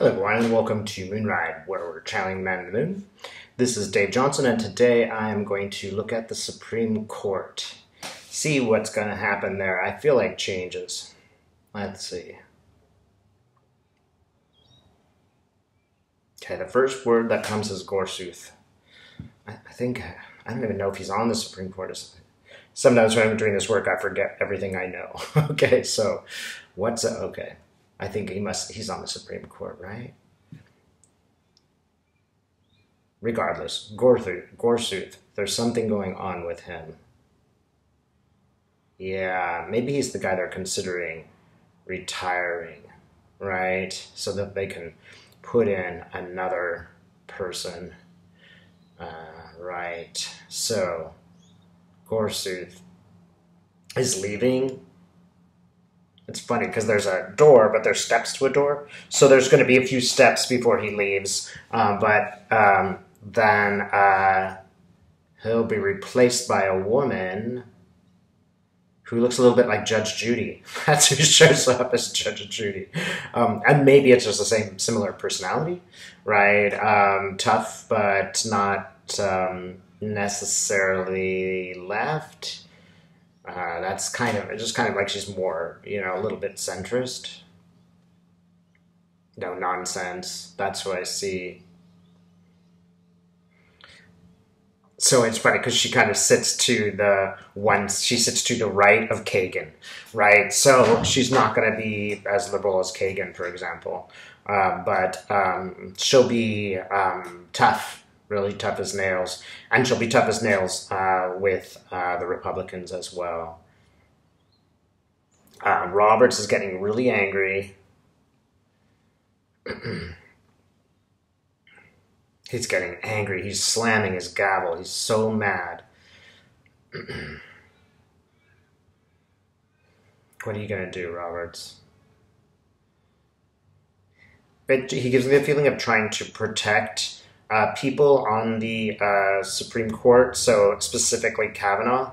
Hello everyone and welcome to Moonride, where we're channeling Man in the Moon. This is Dave Johnson and today I am going to look at the Supreme Court. See what's going to happen there. I feel like changes. Let's see. Okay, the first word that comes is Gorsuch. I don't even know if he's on the Supreme Court. Sometimes when I'm doing this work, I forget everything I know. Okay, so okay. I think he's on the Supreme Court, right? Regardless, Gorsuch, there's something going on with him. Yeah, maybe he's the guy they're considering retiring, right? So that they can put in another person, right? So Gorsuch is leaving. It's funny because there's a door, but there's steps to a door. So there's going to be a few steps before he leaves. But then he'll be replaced by a woman who looks a little bit like Judge Judy. That's who shows up as Judge Judy. And maybe it's just the same, similar personality, right? Tough, but not necessarily left. That's kind of, it's just kind of like she's more, you know, a little bit centrist. No nonsense. That's what I see. So it's funny because she kind of sits to the right of Kagan, right? So she's not going to be as liberal as Kagan, for example. But she'll be tough. Really tough as nails, and she'll be tough as nails with the Republicans as well. Roberts is getting really angry. He's getting angry. He's slamming his gavel. He's so mad. What are you going to do, Roberts? But he gives me the feeling of trying to protect people on the Supreme Court, so specifically Kavanaugh.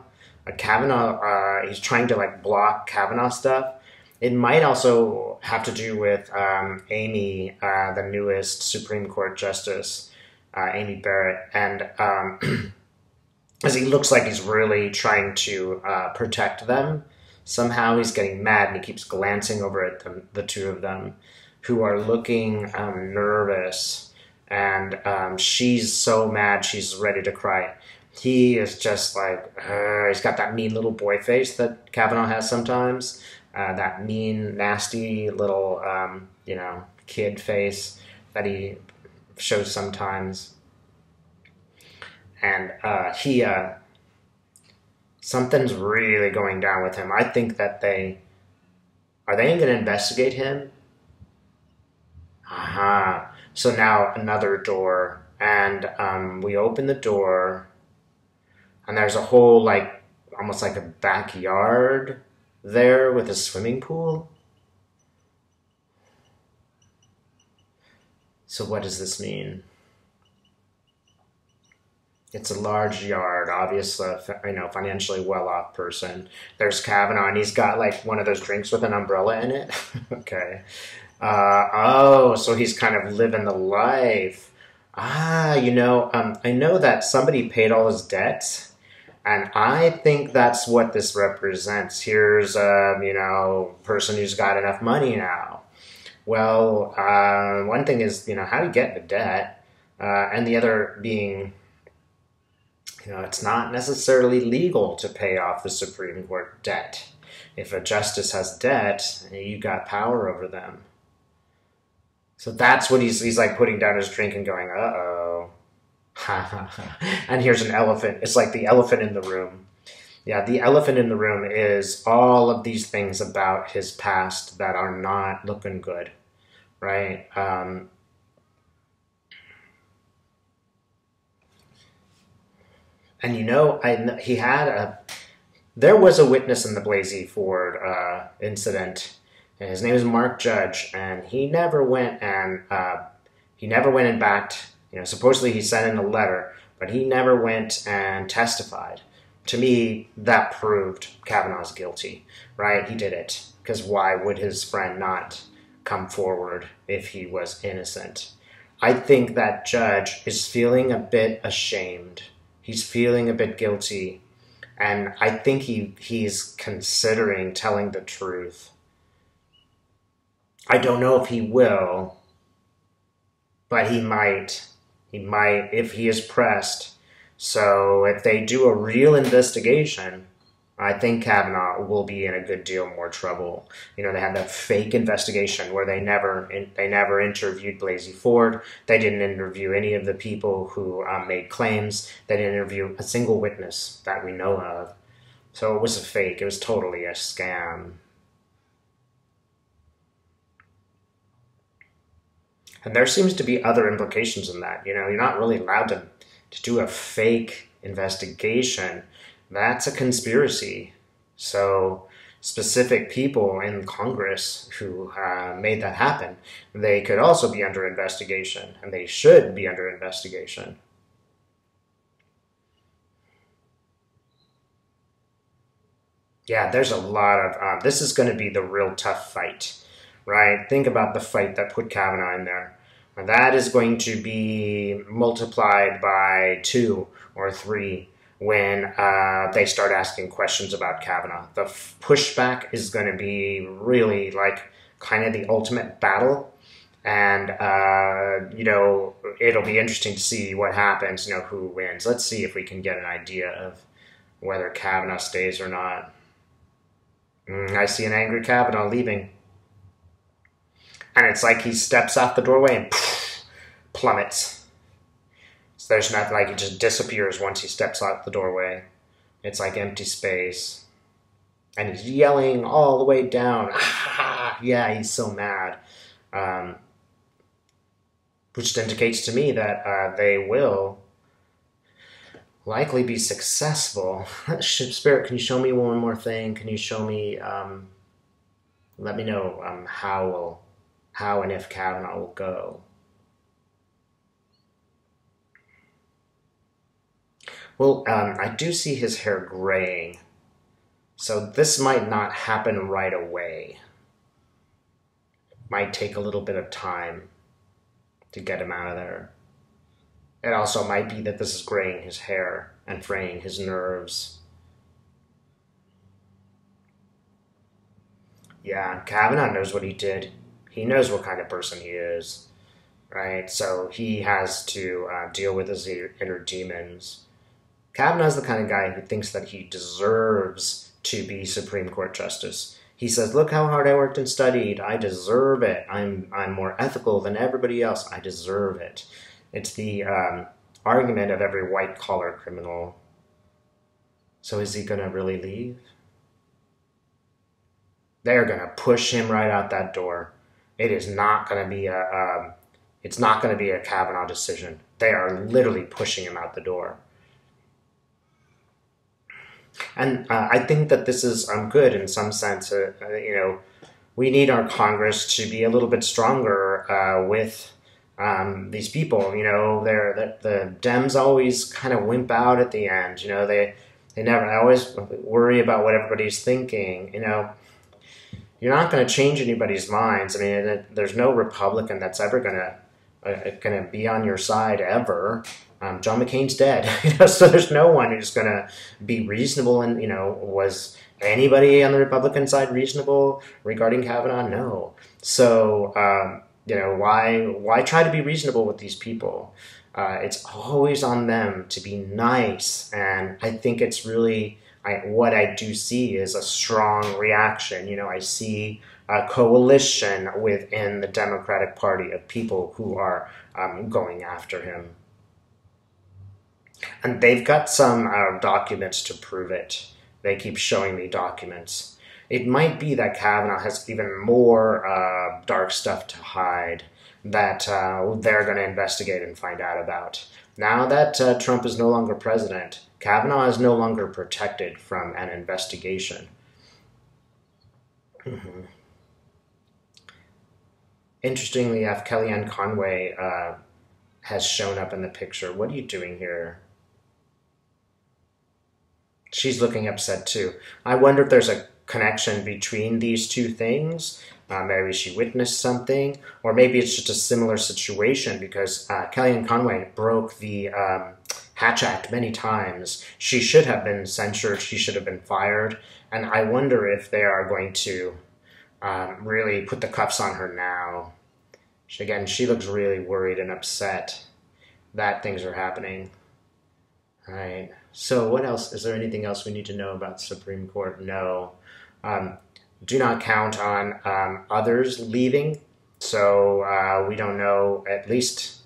He's trying to like block Kavanaugh stuff. It might also have to do with Amy, the newest Supreme Court Justice, Amy Barrett, and as he looks like he's really trying to protect them. Somehow he's getting mad and he keeps glancing over at the two of them, who are looking nervous. And she's so mad, she's ready to cry. He is just like, he's got that mean little boy face that Kavanaugh has sometimes. That mean, nasty little, you know, kid face that he shows sometimes. And something's really going down with him. I think that are they going to investigate him? Aha. So now another door, and we open the door, and there's a whole, like, almost like a backyard there with a swimming pool. So what does this mean? It's a large yard, obviously, you know, financially well-off person. There's Kavanaugh, and he's got, like, one of those drinks with an umbrella in it. Okay. Oh, so he's kind of living the life. You know, I know that somebody paid all his debts, and I think that's what this represents. Here's you know, person who's got enough money now. Well, one thing is, you know, how to get the debt, and the other being, you know, it's not necessarily legal to pay off the Supreme Court debt. If a justice has debt, you got power over them. So that's what he's like putting down his drink and going, uh-oh. And here's an elephant. It's like the elephant in the room. Yeah, the elephant in the room is all of these things about his past that are not looking good, right? And you know, he had a... There was a witness in the Blasey Ford incident. And his name is Mark Judge, and he never went and backed. You know, supposedly he sent in a letter, but he never went and testified. To me, that proved Kavanaugh's guilty, right? He did it because why would his friend not come forward if he was innocent. I think that judge is feeling a bit ashamed. He's feeling a bit guilty. And I think he's considering telling the truth. I don't know if he will, but he might. He might if he is pressed. So if they do a real investigation, I think Kavanaugh will be in a good deal more trouble. You know, they had that fake investigation where they never interviewed Blasey Ford. They didn't interview any of the people who made claims. They didn't interview a single witness that we know of. So it was a fake. It was totally a scam. And there seems to be other implications in that. You know, you're not really allowed to do a fake investigation. That's a conspiracy. So specific people in Congress who made that happen, they could also be under investigation, and they should be under investigation. Yeah, there's a lot of, this is going to be the real tough fight, right? Think about the fight that put Kavanaugh in there. That is going to be multiplied by 2 or 3 when they start asking questions about Kavanaugh. The pushback is going to be really like kind of the ultimate battle. And, you know, it'll be interesting to see what happens, you know, who wins. Let's see if we can get an idea of whether Kavanaugh stays or not. I see an angry Kavanaugh leaving. And it's like he steps out the doorway and poof, plummets. There's nothing, like, it just disappears once he steps out the doorway. It's like empty space. And he's yelling all the way down. Ah, yeah, he's so mad. Which indicates to me that they will likely be successful. Spirit, can you show me one more thing? Can you show me, let me know how and if Kavanaugh will go. Well, I do see his hair graying, so this might not happen right away. It might take a little bit of time to get him out of there. It also might be that this is graying his hair and fraying his nerves. Yeah, Kavanaugh knows what he did. He knows what kind of person he is, right? So he has to deal with his inner demons. Kavanaugh's the kind of guy who thinks that he deserves to be Supreme Court Justice. He says, look how hard I worked and studied. I deserve it. I'm more ethical than everybody else. I deserve it. It's the argument of every white-collar criminal. So is he going to really leave? They're going to push him right out that door. It is not going to be a, it's not going to be a Kavanaugh decision. They are literally pushing him out the door. And I think that this is good in some sense. You know, we need our Congress to be a little bit stronger with these people. You know, the Dems always kind of wimp out at the end. You know, they always worry about what everybody's thinking. You know, you're not going to change anybody's minds. I mean, there's no Republican that's ever going to be on your side ever. John McCain's dead, you know, so there's no one who's going to be reasonable. And, you know, was anybody on the Republican side reasonable regarding Kavanaugh? No. So, you know, why try to be reasonable with these people? It's always on them to be nice. And I think it's really, what I do see is a strong reaction. You know, I see a coalition within the Democratic Party of people who are going after him. And they've got some documents to prove it. They keep showing me documents. It might be that Kavanaugh has even more dark stuff to hide that they're going to investigate and find out about. Now that Trump is no longer president, Kavanaugh is no longer protected from an investigation. Interestingly, if Kellyanne Conway has shown up in the picture. What are you doing here? She's looking upset too. I wonder if there's a connection between these two things. Maybe she witnessed something, or maybe it's just a similar situation because Kellyanne Conway broke the Hatch Act many times. She should have been censured. She should have been fired. And I wonder if they are going to really put the cuffs on her now. Again, she looks really worried and upset that things are happening. All right. So what else? Is there anything else we need to know about the Supreme Court? No. Do not count on others leaving. So we don't know, at least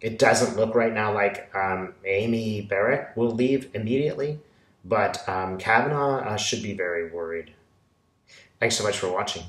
it doesn't look right now like Amy Barrett will leave immediately, but Kavanaugh should be very worried. Thanks so much for watching.